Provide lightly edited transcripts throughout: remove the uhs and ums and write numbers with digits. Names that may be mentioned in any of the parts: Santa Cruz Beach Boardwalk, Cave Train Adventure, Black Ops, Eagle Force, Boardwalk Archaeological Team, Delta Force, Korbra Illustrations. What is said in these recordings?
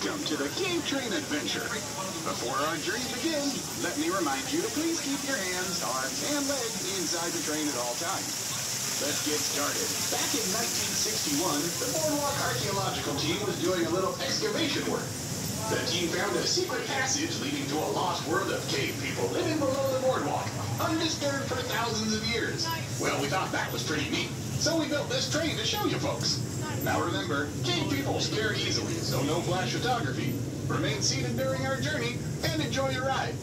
Welcome to the Cave Train Adventure. Before our journey begins, let me remind you to please keep your hands, arms, and legs inside the train at all times. Let's get started. Back in 1961, the Boardwalk Archaeological Team was doing a little excavation work. The team found a secret passage leading to a lost world of cave people living below the boardwalk, undisturbed for thousands of years. Nice. Well, we thought that was pretty neat, so we built this train to show you folks. Nice. Now remember, cave people scare easily, so no flash photography. Remain seated during our journey and enjoy your ride.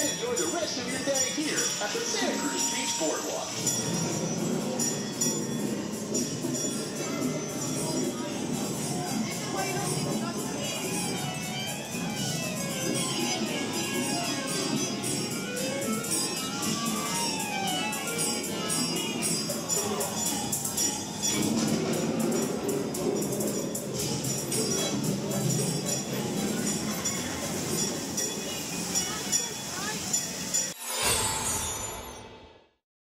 Enjoy the rest of your day here at the Santa Cruz Beach Boardwalk.